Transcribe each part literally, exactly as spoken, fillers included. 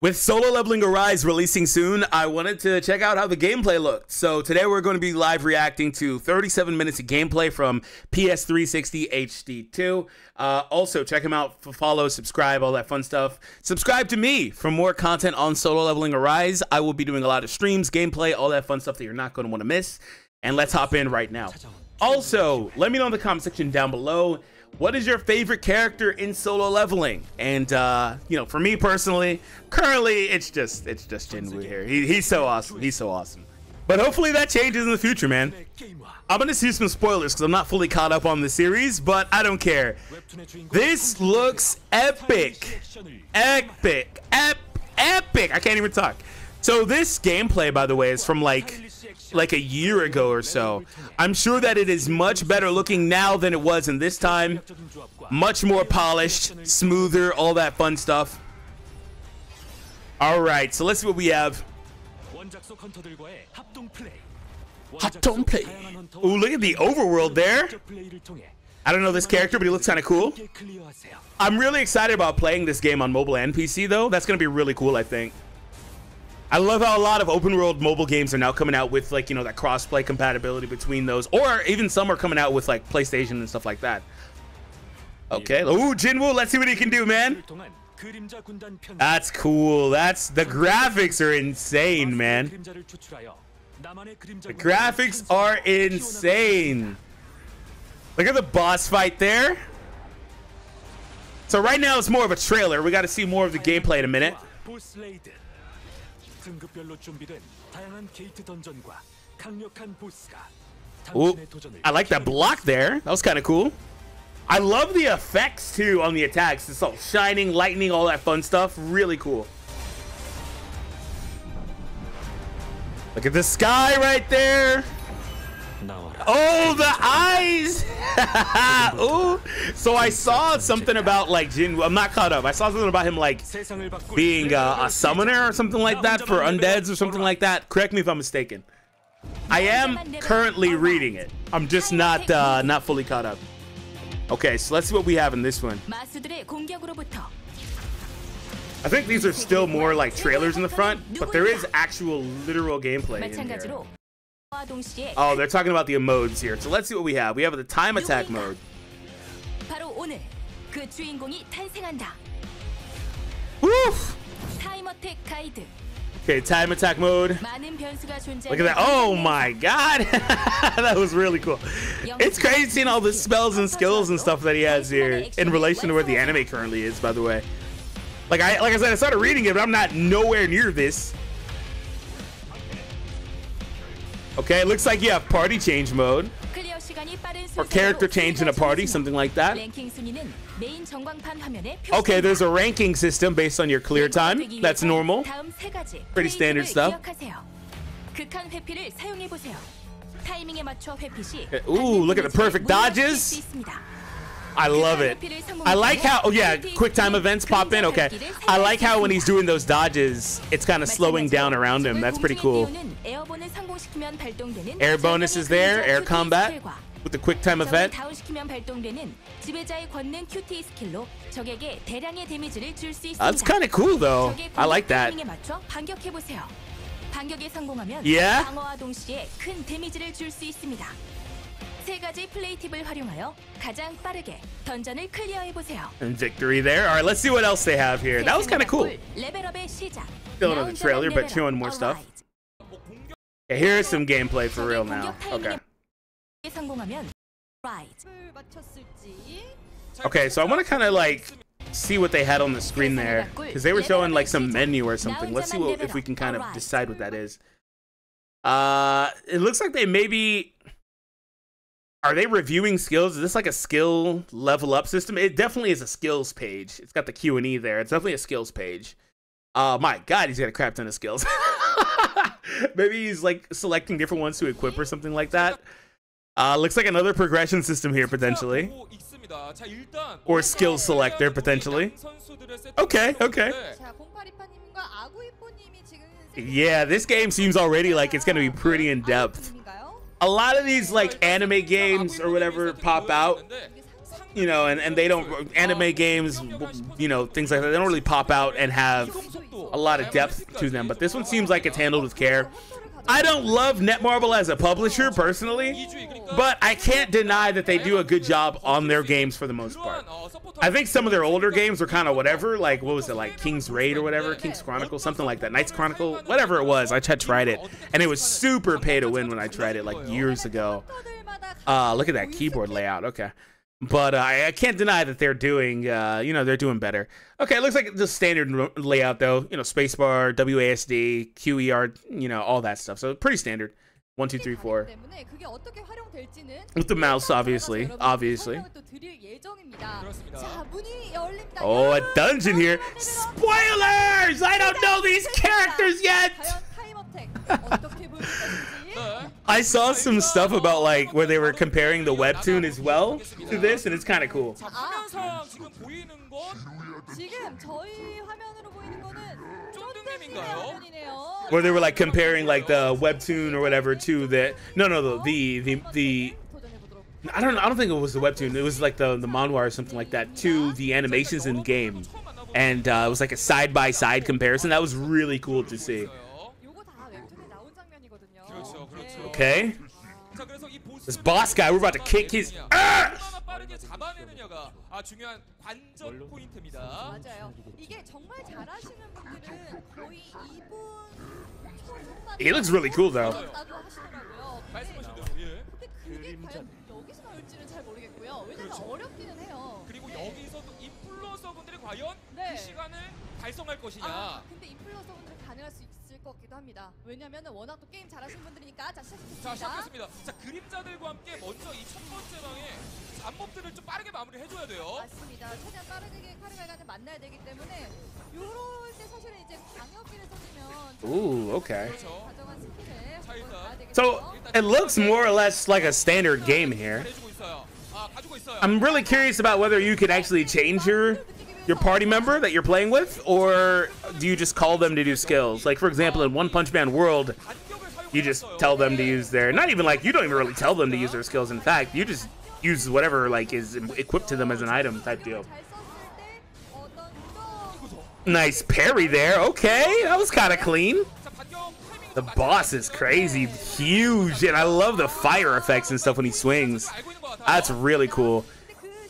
With Solo Leveling Arise releasing soon, I wanted to check out how the gameplay looked. So today we're going to be live reacting to thirty-seven minutes of gameplay from P S three sixty H D two. Uh, also, check him out, follow, subscribe, all that fun stuff. Subscribe to me for more content on Solo Leveling Arise. I will be doing a lot of streams, gameplay, all that fun stuff that you're not going to want to miss. And let's hop in right now. Also, let me know in the comment section down below, what is your favorite character in Solo Leveling? And uh, you know, for me personally, currently it's just it's just Jinwoo here. He, he's so awesome. He's so awesome. But hopefully that changes in the future, man. I'm gonna see some spoilers because I'm not fully caught up on the series, but I don't care. This looks epic, epic, ep epic. I can't even talk. So this gameplay, by the way, is from like. like a year ago or so. I'm sure that it is much better looking now than it was in this time. Much more polished, smoother, all that fun stuff. All right, so let's see what we have. Hapdong play. Ooh, look at the overworld there. I don't know this character, but he looks kind of cool. I'm really excited about playing this game on mobile and P C though. That's gonna be really cool, I think. I love how a lot of open world mobile games are now coming out with like, you know, that cross-play compatibility between those, or even some are coming out with like PlayStation and stuff like that. Okay. Ooh, Jinwoo, let's see what he can do, man. That's cool. That's, the graphics are insane, man. The graphics are insane. Look at the boss fight there. So right now it's more of a trailer. We got to see more of the gameplay in a minute. Ooh, I like that block there. That was kind of cool. I love the effects too on the attacks. It's all shining, lightning, all that fun stuff. Really cool. Look at the sky right there. Oh, the eyes. Ooh. So I saw something about like Jinwoo. I'm not caught up. I saw something about him like being uh, a summoner or something like that for undeads or something like that. Correct me if I'm mistaken. I am currently reading it. I'm just not uh, not fully caught up. Okay, so let's see what we have in this one. I think these are still more like trailers in the front, but there is actual literal gameplay in here. Oh, they're talking about the emodes here. So let's see what we have. We have the time attack mode. Woof! Okay, time attack mode. Look at that. Oh my god! That was really cool. It's crazy seeing all the spells and skills and stuff that he has here in relation to where the anime currently is, by the way. Like I like I said, I started reading it, but I'm not nowhere near this. Okay, it looks like you have party change mode, or character change in a party, something like that. Okay, there's a ranking system based on your clear time. That's normal. Pretty standard stuff. Ooh, look at the perfect dodges. I love it. I like how, oh yeah, quick time events pop in. Okay, I like how when he's doing those dodges, it's kind of slowing down around him. That's pretty cool. Air bonus is there, air combat with the quick time event. That's kind of cool though. I like that. Yeah. And victory there. All right, let's see what else they have here. That was kind of cool. Still another trailer, but showing more stuff. Okay, here's some gameplay for real now. Okay. Okay, so I want to kind of like see what they had on the screen there, because they were showing like some menu or something. Let's see what, if we can kind of decide what that is. Uh, it looks like they maybe are they reviewing skills. Is this like a skill level up system? It definitely is a skills page. It's got the Q and E there. It's definitely a skills page. Uh, my God, he's got a crap ton of skills. Maybe he's like selecting different ones to equip or something like that. Uh, looks like another progression system here potentially, or skill selector potentially. Okay, okay. Yeah, this game seems already like it's gonna be pretty in depth. A lot of these like anime games or whatever pop out, you know, and and they don't anime games, you know, things like that. They don't really pop out and have a lot of depth to them, but this one seems like it's handled with care. I don't love Netmarble as a publisher personally, but I can't deny that they do a good job on their games for the most part. I think some of their older games were kind of whatever, like what was it, like King's Raid or whatever, King's Chronicle, something like that, Knight's Chronicle, whatever it was. I had tried it, and it was super pay to win when I tried it like years ago. Uh, look at that keyboard layout, okay. But uh, I can't deny that they're doing, uh, you know, they're doing better. Okay, it looks like the standard layout, though. You know, spacebar, W A S D, Q E R, you know, all that stuff. So pretty standard. One, two, three, four. With the mouse, obviously. Obviously. Oh, a dungeon here. Spoilers! I don't know these characters yet! I saw some stuff about like where they were comparing the webtoon as well to this, and it's kind of cool. Where they were like comparing like the webtoon or whatever to the no no the the the, the I don't know, I don't think it was the webtoon. It was like the the manhwa or something like that to the animations in game, and uh, it was like a side by side comparison. That was really cool to see. Okay. This boss guy, we're about to kick his ass! He looks really cool though. Ooh, okay. So it looks more or less like a standard game here. I'm really curious about whether you could actually change your your party member that you're playing with, or do you just call them to do skills? Like for example, in One Punch Man World, you just tell them to use their, not even like, you don't even really tell them to use their skills. In fact, you just use whatever like is equipped to them as an item type deal. Nice parry there, okay, that was kind of clean. The boss is crazy huge, and I love the fire effects and stuff when he swings. That's really cool.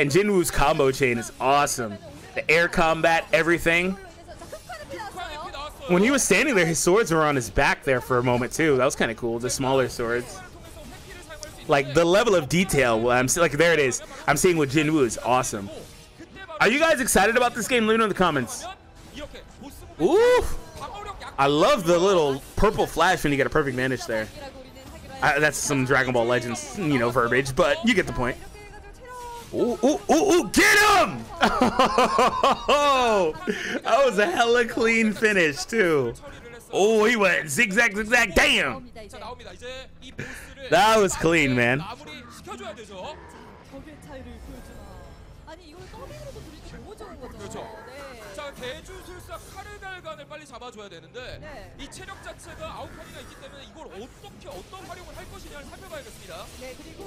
And Jinwoo's combo chain is awesome. The air combat, everything. When he was standing there, his swords were on his back there for a moment too. That was kind of cool, the smaller swords. Like the level of detail, I'm like, there it is. I'm seeing with Jinwoo is awesome. Are you guys excited about this game? Let me know in the comments. Ooh! I love the little purple flash when you get a perfect manage there. I, that's some Dragon Ball Legends, you know, verbiage, but you get the point. Ooh, ooh, ooh, ooh, get him! Oh, that was a hella clean finish, too. Oh, he went zigzag, zigzag, damn! That was clean, man.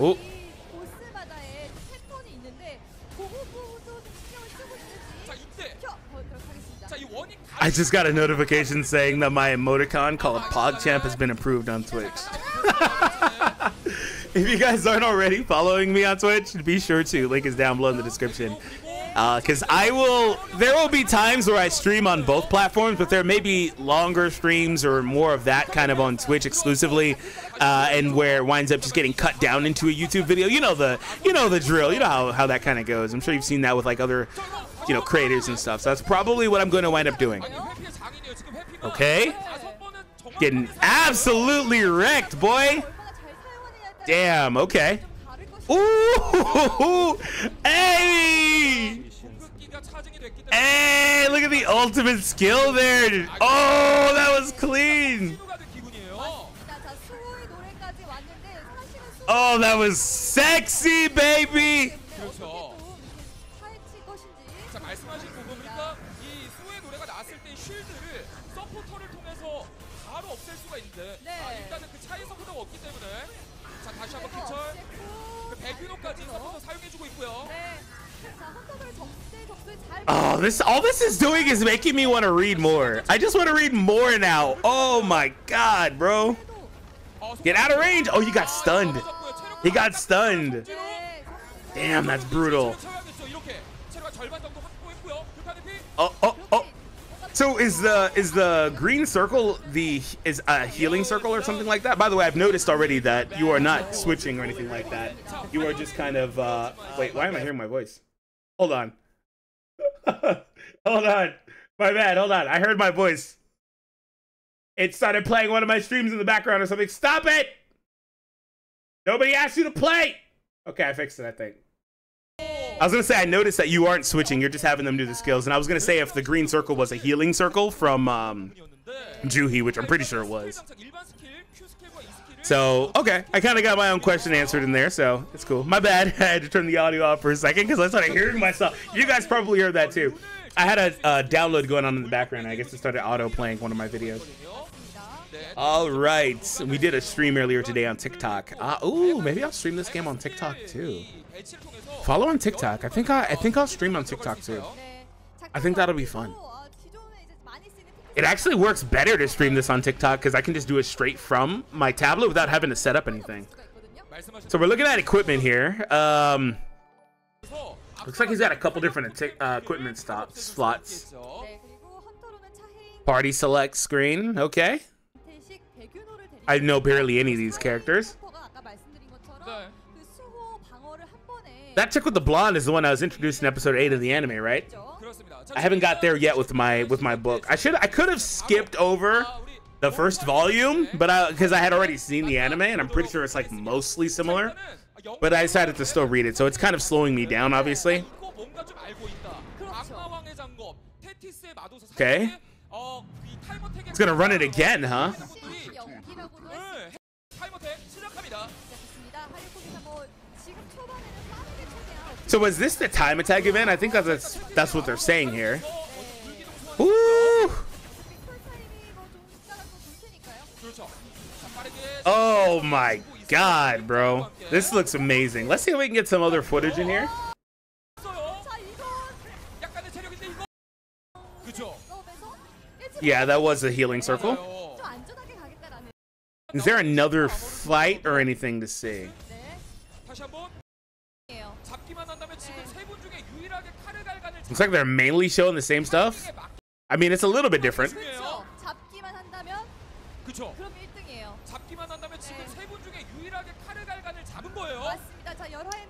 Oh. I just got a notification saying that my emoticon called PogChamp has been approved on Twitch. If you guys aren't already following me on Twitch, be sure to. Link is down below in the description. Because uh, I will, there will be times where I stream on both platforms, but there may be longer streams or more of that kind of on Twitch exclusively, uh, and where it winds up just getting cut down into a YouTube video. You know the, you know the drill. You know how, how that kind of goes. I'm sure you've seen that with like other, you know, creators and stuff. So that's probably what I'm going to wind up doing. Okay, getting absolutely wrecked, boy. Damn. Okay. Ooh! Hey! Hey! Look at the ultimate skill there! Dude. Oh, that was clean! Oh, that was sexy, baby! Oh, this, all this is doing is making me want to read more. I just want to read more now. Oh my god, bro. Get out of range. Oh, you got stunned. He got stunned. Damn, that's brutal. Oh, oh, oh. So is the is the green circle the is a healing circle or something like that? By the way, I've noticed already that you are not switching or anything like that. You are just kind of uh wait, why am I hearing my voice? Hold on. Hold on. My bad, hold on. I heard my voice. It started playing one of my streams in the background or something. Stop it! Nobody asked you to play! Okay, I fixed it, I think. I was gonna say, I noticed that you aren't switching, you're just having them do the skills, and I was gonna say if the green circle was a healing circle from um, Juhee, which I'm pretty sure it was. So, okay, I kinda got my own question answered in there, so it's cool. My bad, I had to turn the audio off for a second because I started hearing myself. You guys probably heard that too. I had a uh, download going on in the background, and I guess it started auto-playing one of my videos. All right, we did a stream earlier today on TikTok. Uh, ooh, maybe I'll stream this game on TikTok too. Follow on TikTok. I think I, I think I'll stream on TikTok too. I think that'll be fun. It actually works better to stream this on TikTok because I can just do it straight from my tablet without having to set up anything. So we're looking at equipment here. Um, looks like he's got a couple different uh, equipment stop slots. Party select screen. Okay. I know barely any of these characters. That chick with the blonde is the one I was introduced in episode eight of the anime, right? I haven't got there yet with my with my book. I should I could have skipped over the first volume, but I because I had already seen the anime and I'm pretty sure it's like mostly similar. But I decided to still read it, so it's kind of slowing me down, obviously. Okay. It's gonna run it again, huh? So was this the time attack event? I think that's that's what they're saying here. Ooh. Oh my god, bro. This looks amazing. Let's see if we can get some other footage in here. Yeah, that was a healing circle. Is there another fight or anything to see? Looks like they're mainly showing the same stuff. I mean, it's a little bit different.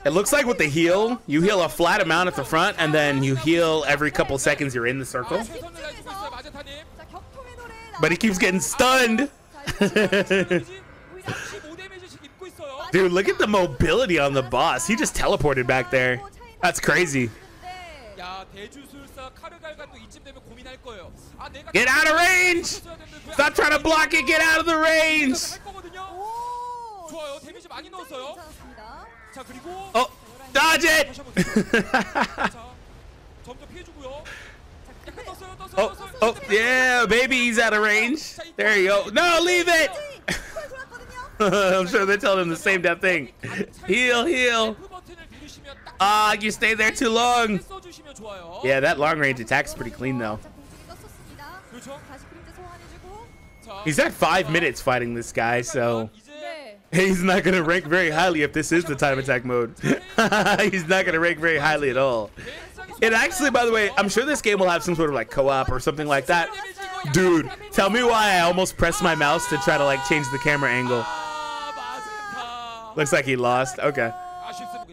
It looks like with the heal, you heal a flat amount at the front, and then you heal every couple seconds you're in the circle. But he keeps getting stunned. Dude, look at the mobility on the boss. He just teleported back there. That's crazy. Get out of range! Stop trying to block it. Get out of the range! Oh, dodge it! oh, oh, yeah, baby, he's out of range. There you go. No, leave it! I'm sure they're telling him the same damn thing. Heal, heal. Ah, uh, you stay there too long. Yeah, that long-range attack's pretty clean, though. He's at five minutes fighting this guy, so... He's not going to rank very highly if this is the time attack mode. He's not going to rank very highly at all. It actually, by the way, I'm sure this game will have some sort of, like, co-op or something like that. Dude, tell me why I almost pressed my mouse to try to, like, change the camera angle. Looks like he lost. Okay.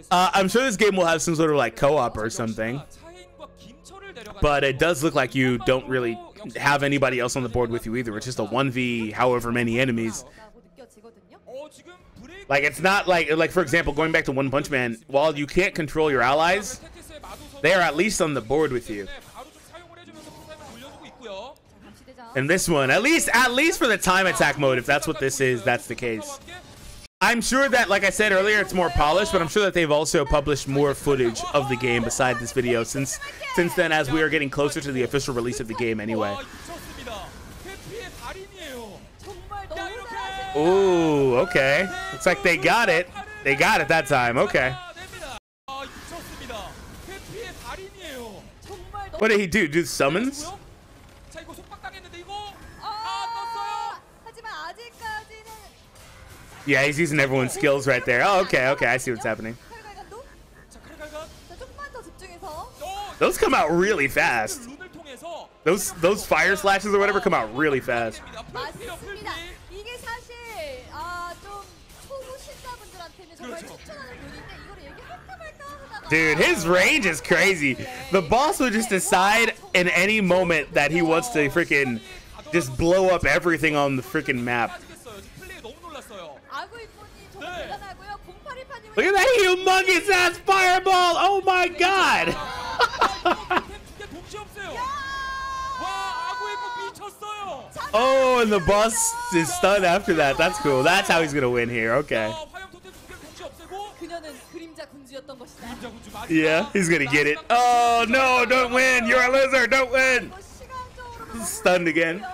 Uh, I'm sure this game will have some sort of, like, co-op or something. But it does look like you don't really have anybody else on the board with you either. It's just a one v however many enemies. Like, it's not like, like for example, going back to One Punch Man, while you can't control your allies, they are at least on the board with you. And this one, at least, at least for the time attack mode, if that's what this is, that's the case. I'm sure that, like I said earlier, it's more polished, but I'm sure that they've also published more footage of the game besides this video since since then, as we are getting closer to the official release of the game anyway. Ooh, okay. Looks like they got it. They got it that time. Okay. What did he do? Do summons? Yeah, he's using everyone's skills right there. Oh, okay, okay, I see what's happening. Those come out really fast. Those those fire slashes or whatever come out really fast. Dude, his range is crazy. The boss would just decide in any moment that he wants to freaking just blow up everything on the freaking map. Look at that humongous ass fireball! Oh my god! Oh, and the boss is stunned after that. That's cool. That's how he's gonna win here. Okay. Yeah, he's gonna get it. Oh no, don't win! You're a loser! Don't win! He's stunned again.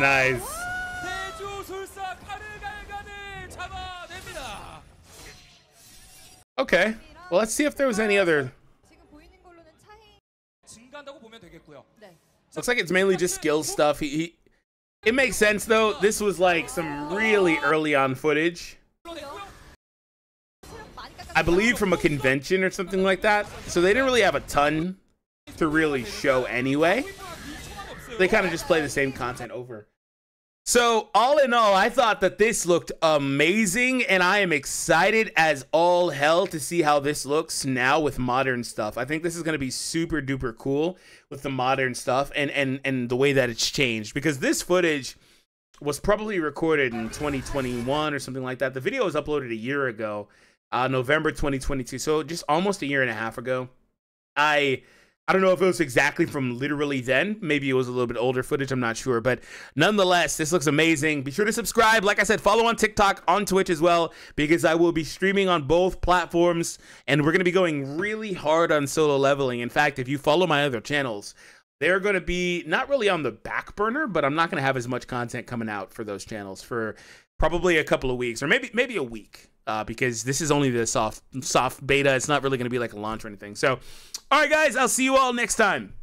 Nice. Okay. Well, let's see if there was any other. Looks like it's mainly just skill stuff. He, he. It makes sense though. This was like some really early on footage. I believe from a convention or something like that. So they didn't really have a ton to really show anyway. They kind of just play the same content over. So all in all, I thought that this looked amazing, and I am excited as all hell to see how this looks now with modern stuff. I think this is going to be super duper cool with the modern stuff and, and, and the way that it's changed, because this footage was probably recorded in twenty twenty-one or something like that. The video was uploaded a year ago. Uh, November twenty twenty-two, so just almost a year and a half ago. I I don't know if it was exactly from literally then. Maybe it was a little bit older footage, I'm not sure. But nonetheless, this looks amazing. Be sure to subscribe. Like I said, follow on TikTok, on Twitch as well, because I will be streaming on both platforms. And we're going to be going really hard on solo leveling. In fact, if you follow my other channels, they're going to be not really on the back burner, but I'm not going to have as much content coming out for those channels for probably a couple of weeks, or maybe maybe a week. Uh, because this is only the soft soft beta. It's not really going to be like a launch or anything. So, all right, guys, I'll see you all next time.